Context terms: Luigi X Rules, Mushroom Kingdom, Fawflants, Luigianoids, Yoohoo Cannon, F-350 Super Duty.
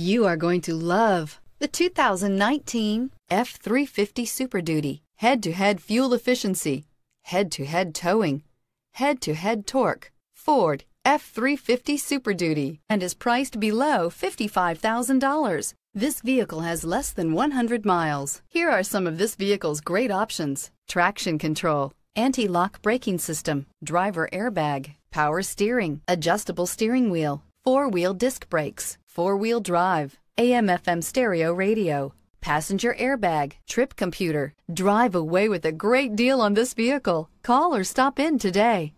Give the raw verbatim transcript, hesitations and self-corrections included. You are going to love the two thousand nineteen F three fifty Super Duty. Head-to-head fuel efficiency, head-to-head towing, head-to-head torque. Ford F three fifty Super Duty, and is priced below fifty-five thousand dollars. This vehicle has less than one hundred miles. Here are some of this vehicle's great options: traction control, anti-lock braking system, driver airbag, power steering, adjustable steering wheel, four-wheel disc brakes, four-wheel drive, A M F M stereo radio, passenger airbag, trip computer. Drive away with a great deal on this vehicle. Call or stop in today.